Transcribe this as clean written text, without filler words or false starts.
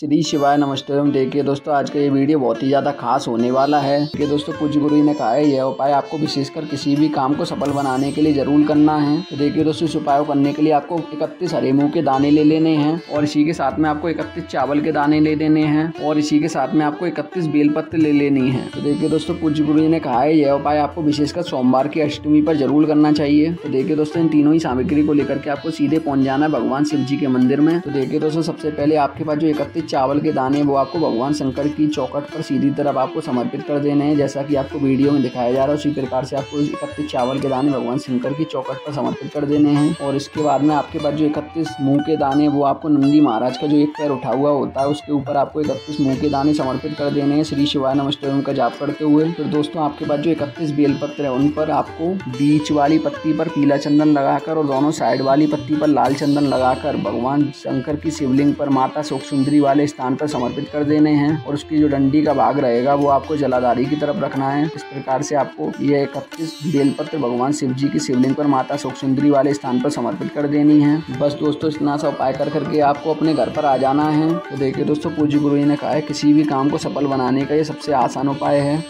श्री शिवाय नमस्ते। देखिए दोस्तों, आज का ये वीडियो बहुत ही ज़्यादा खास होने वाला है कि दोस्तों कुछ गुरु ने कहा है यह उपाय आपको विशेषकर किसी भी काम को सफल बनाने के लिए जरूर करना है। तो देखिए दोस्तों, इस उपाय को करने के लिए आपको 31 हरे मूंग के दाने ले लेने हैं और इसी के साथ में आपको 31 चावल के दाने ले लेने हैं और इसी के साथ में आपको 31 बेलपत्र ले लेनी है। तो देखिए दोस्तों, कुछ गुरु ने कहा है यह उपाय आपको विशेषकर सोमवार की अष्टमी पर जरूर करना चाहिए। तो देखिए दोस्तों, इन तीनों ही सामग्री को लेकर के आपको सीधे पहुंच जाना है भगवान शिव जी के मंदिर में। तो देखिए दोस्तों, सबसे पहले आपके पास जो 31 चावल के दाने वो आपको भगवान शंकर की चौखट पर सीधी तरफ आपको समर्पित कर देने हैं। जैसा कि आपको वीडियो में दिखाया जा रहा है उसी प्रकार से आपको 31 चावल के दाने भगवान शंकर की चौखट पर समर्पित कर देने हैं। और इसके बाद में आपके पास जो 31 मूंग के दाने वो आपको नंदी महाराज का जो एक पैर उठा हुआ होता है उसके ऊपर आपको 31 मूंग के दाने समर्पित कर देने हैं श्री शिवाय नमस्ते ओम का जाप करते हुए। फिर दोस्तों, आपके पास जो 31 बेलपत्र है उन पर आपको बीच वाली पत्ती पर पीला चंदन लगाकर और दोनों साइड वाली पत्ती पर लाल चंदन लगाकर भगवान शंकर की शिवलिंग पर माता शोक सुंदरी वाले स्थान पर समर्पित कर देने हैं और उसकी जो डंडी का भाग रहेगा वो आपको जलाधारी की तरफ रखना है। इस प्रकार से आपको ये 31 बेलपत्र भगवान शिव जी की शिवलिंग पर माता शोक सुंदरी वाले स्थान पर समर्पित कर देनी है। बस दोस्तों, इतना सा उपाय कर करके आपको अपने घर पर आ जाना है। तो देखिए दोस्तों, पूज्य गुरु जी ने कहा है किसी भी काम को सफल बनाने का ये सबसे आसान उपाय है।